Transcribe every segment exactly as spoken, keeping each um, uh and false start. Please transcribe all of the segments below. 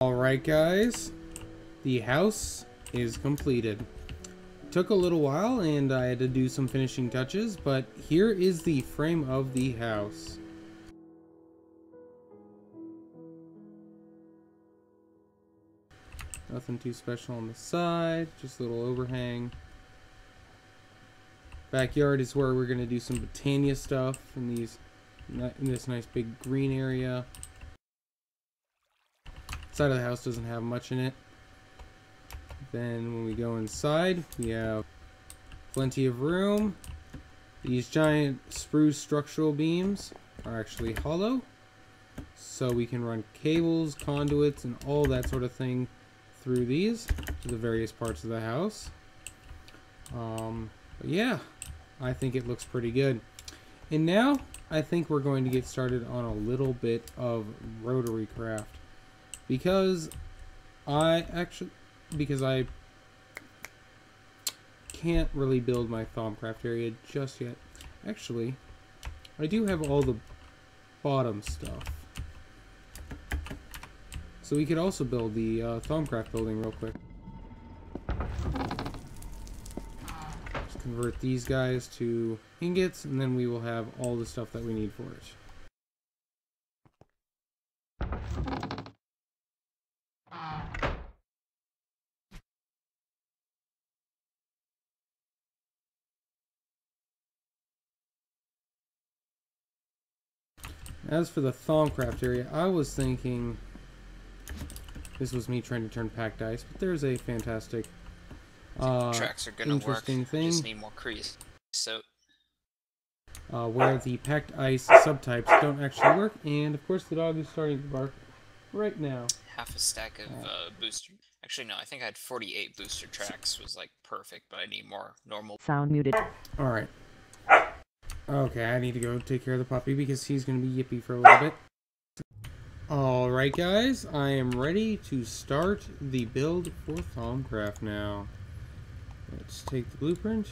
Alright guys, the house is completed. Took a little while and I had to do some finishing touches, but here is the frame of the house. Nothing too special on the side, just a little overhang. Backyard is where we're going to do some Botania stuff in, these, in this nice big green area. Side of the house doesn't have much in it. Then when we go inside, we have plenty of room. These giant spruce structural beams are actually hollow, so we can run cables, conduits, and all that sort of thing through these to the various parts of the house. Um, but yeah, I think it looks pretty good. And now I think we're going to get started on a little bit of Rotary Craft. Because I actually, because I can't really build my Thaumcraft area just yet. Actually, I do have all the bottom stuff. So we could also build the uh, Thaumcraft building real quick. Just convert these guys to ingots, and then we will have all the stuff that we need for it. As for the Thaumcraft area, I was thinking, this was me trying to turn packed ice, but there's a fantastic, uh, tracks are gonna interesting work. Thing. I just need more crease. So, uh, where the packed ice subtypes don't actually work, and of course the dog is starting to bark right now. Half a stack of uh, booster. Actually, no, I think I had forty-eight booster tracks was like perfect, but I need more normal. Sound muted. All right. Okay, I need to go take care of the puppy because he's going to be yippy for a little bit. Alright guys, I am ready to start the build for Thaumcraft now. Let's take the blueprint.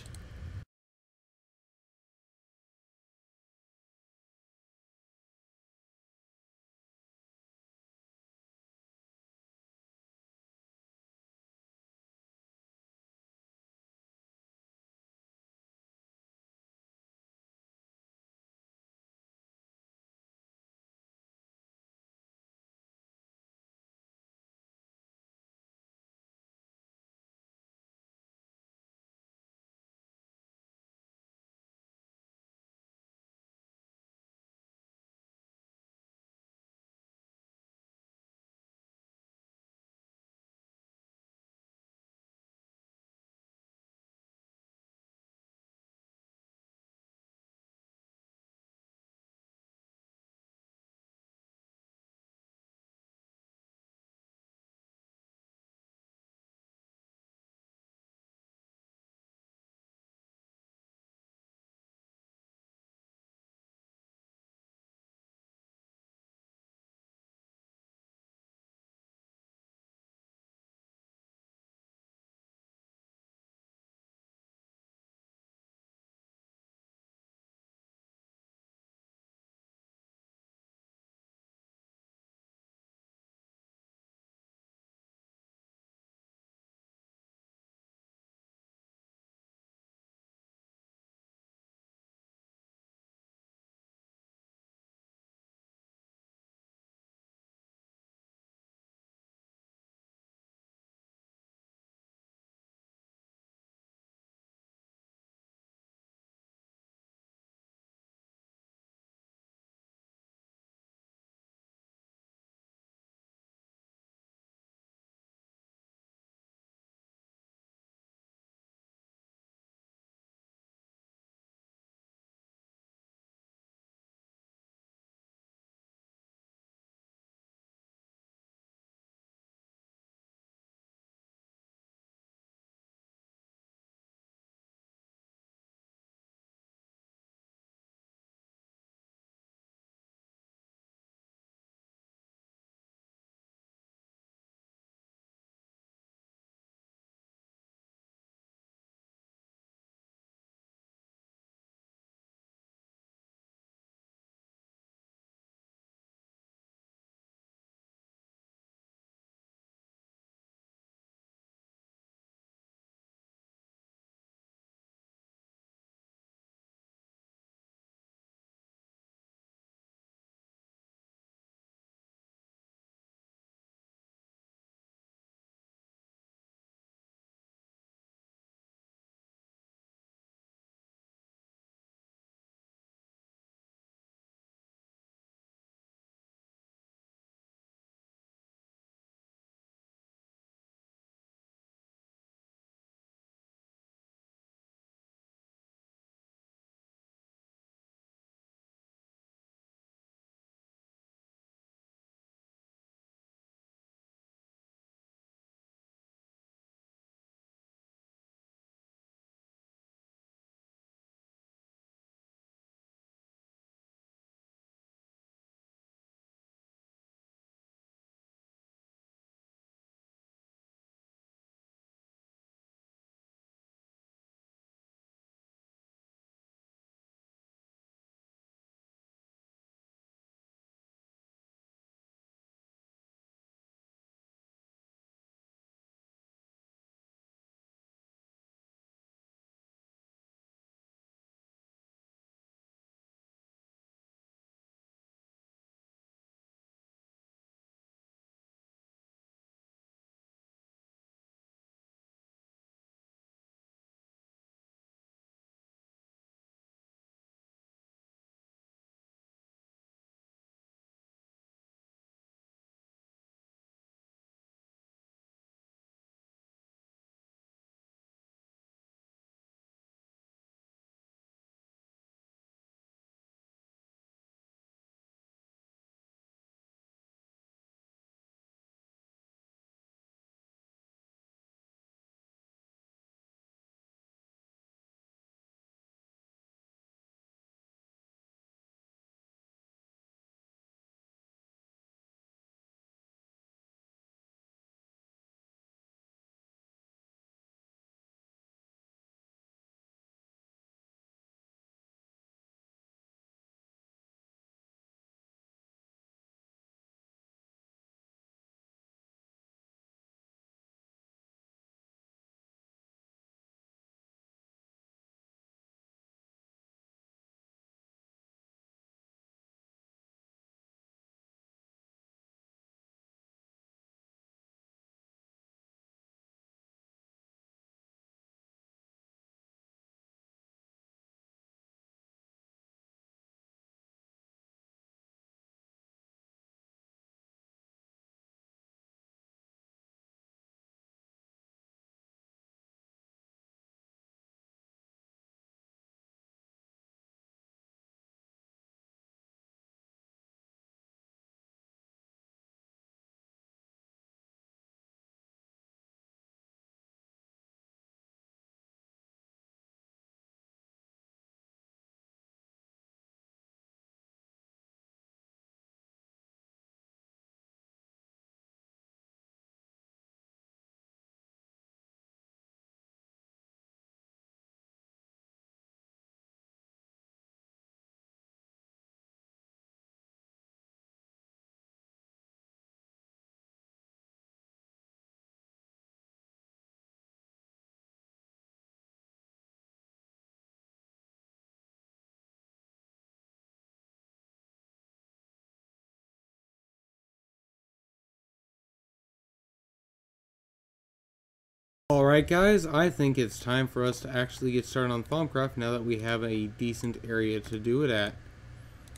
Alright guys, I think it's time for us to actually get started on Thaumcraft now that we have a decent area to do it at.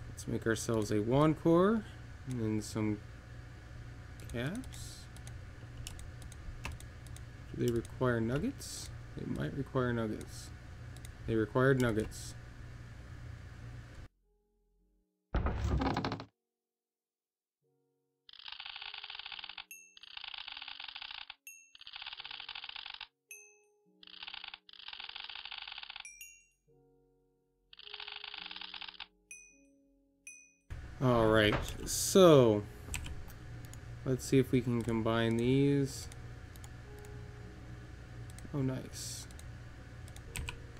Let's make ourselves a wand core and then some caps. Do they require nuggets? They might require nuggets. They required nuggets. Alright, so let's see if we can combine these. Oh, nice.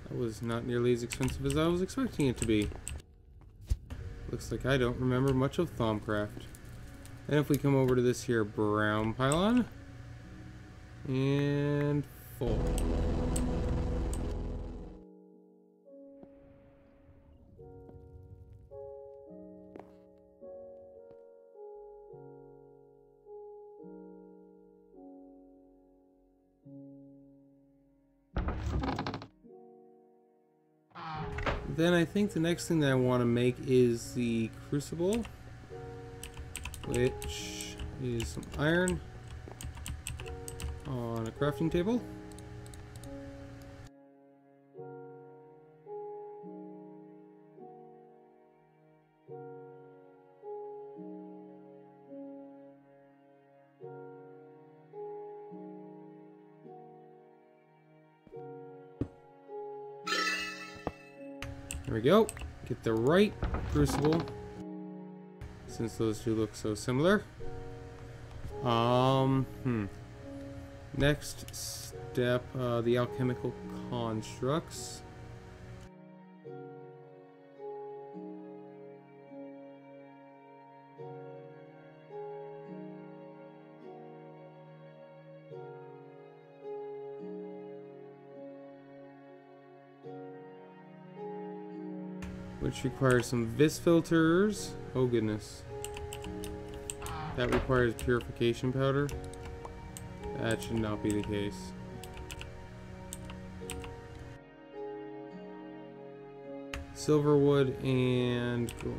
That was not nearly as expensive as I was expecting it to be. Looks like I don't remember much of Thaumcraft. And if we come over to this here brown pylon, and full. Then I think the next thing that I want to make is the crucible, which is some iron on a crafting table. There we go. Get the right crucible, since those two look so similar. Um, hmm. Next step, uh, the alchemical constructs. Which requires some vis filters. Oh goodness. That requires purification powder. That should not be the case. Silverwood and gold.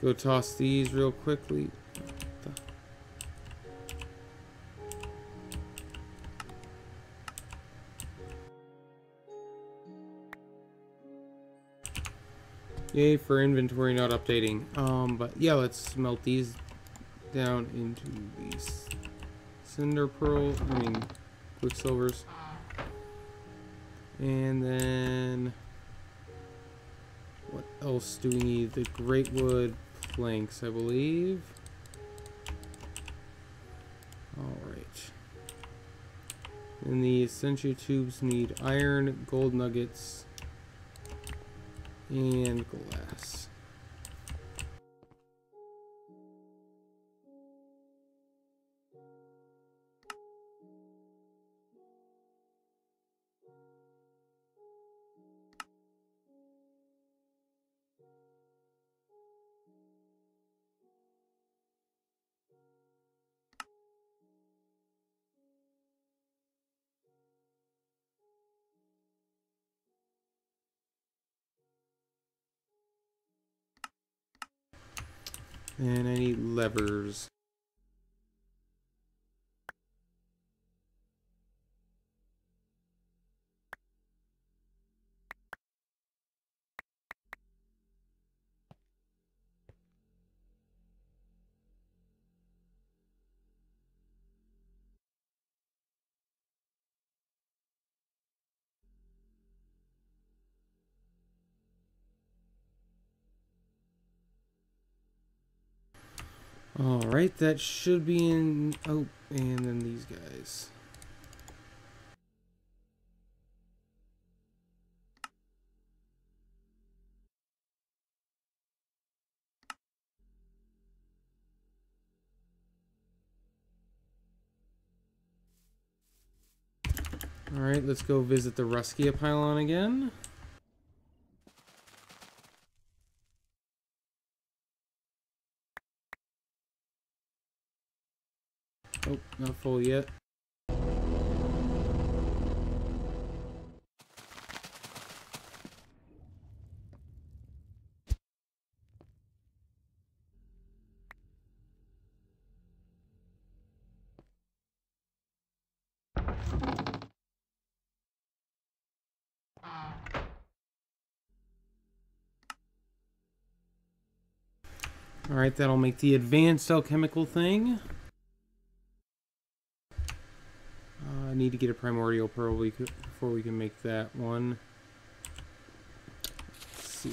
Go toss these real quickly. Yay for inventory not updating. Um, but yeah, let's melt these down into these cinder pearl, I mean, quicksilvers. And then what else do we need? The great wood. Planks, I believe. Alright. And the essential tubes need iron, gold nuggets, and glass. And I need levers. All right, that should be in. Oh, and then these guys. All right, let's go visit the Ruskia pylon again. Oh, not full yet. All right, that'll make the advanced alchemical thing. I uh, need to get a primordial pearl before we can make that one. Let's see.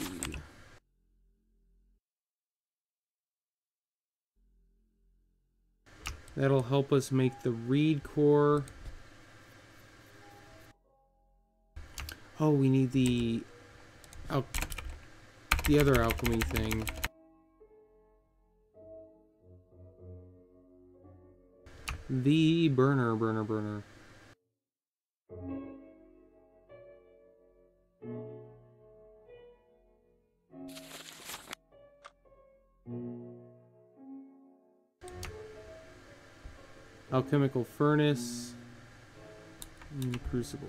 That'll help us make the reed core. Oh, we need the al the other alchemy thing. The burner, burner, burner. Alchemical furnace and crucible.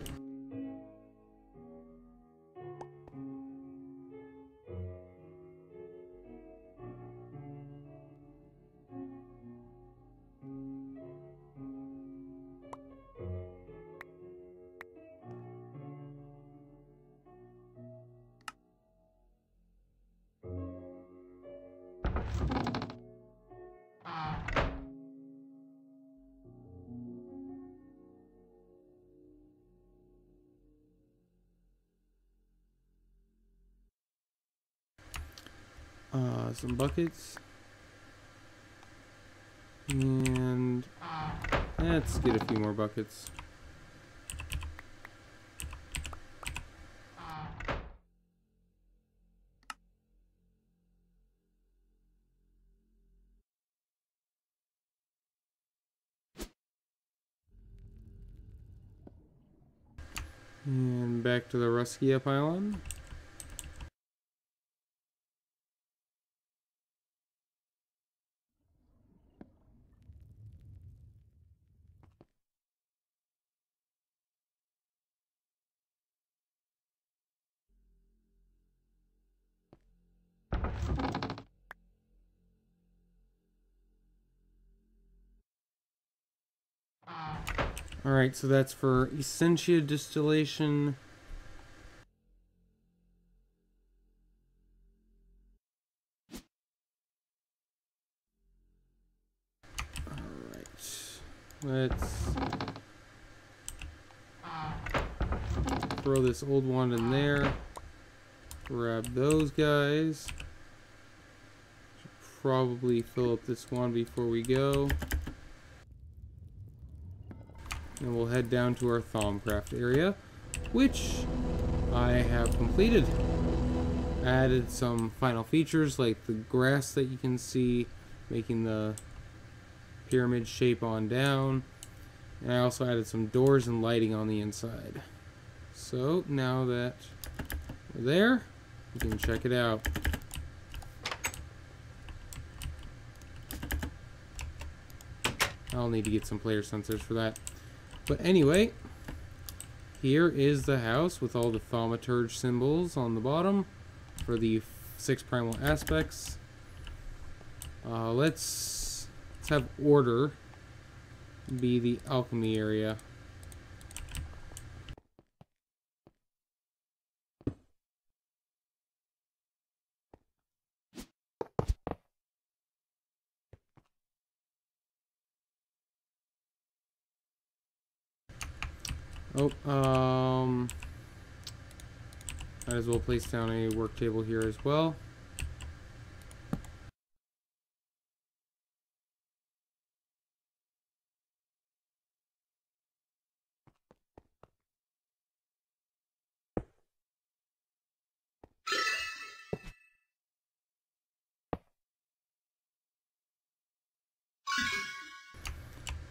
Uh, some buckets, and let's get a few more buckets. And back to the Ruskia pylon. Alright, so that's for Essentia distillation. Alright, let's throw this old wand in there. Grab those guys. Should probably fill up this wand before we go. And we'll head down to our Thaumcraft area, which I have completed. Added some final features like the grass that you can see, making the pyramid shape on down. And I also added some doors and lighting on the inside. So now that we're there, we can check it out. I'll need to get some player sensors for that. But anyway, here is the house with all the thaumaturge symbols on the bottom for the six primal aspects. Uh, let's, let's have order be the alchemy area. Oh, um, might as well place down a work table here as well.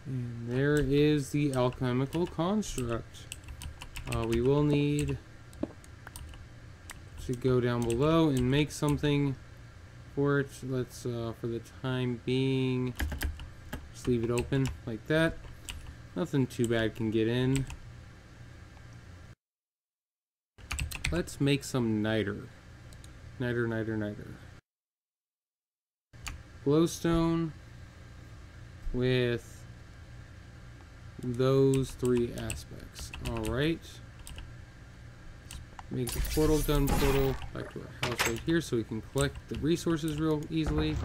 And there is the alchemical construct. Uh, we will need to go down below and make something for it. Let's, uh, for the time being, just leave it open like that. Nothing too bad can get in. Let's make some niter. Niter, niter, niter. Glowstone with those three aspects. Alright. Make the portal done portal back to our house right here so we can collect the resources real easily.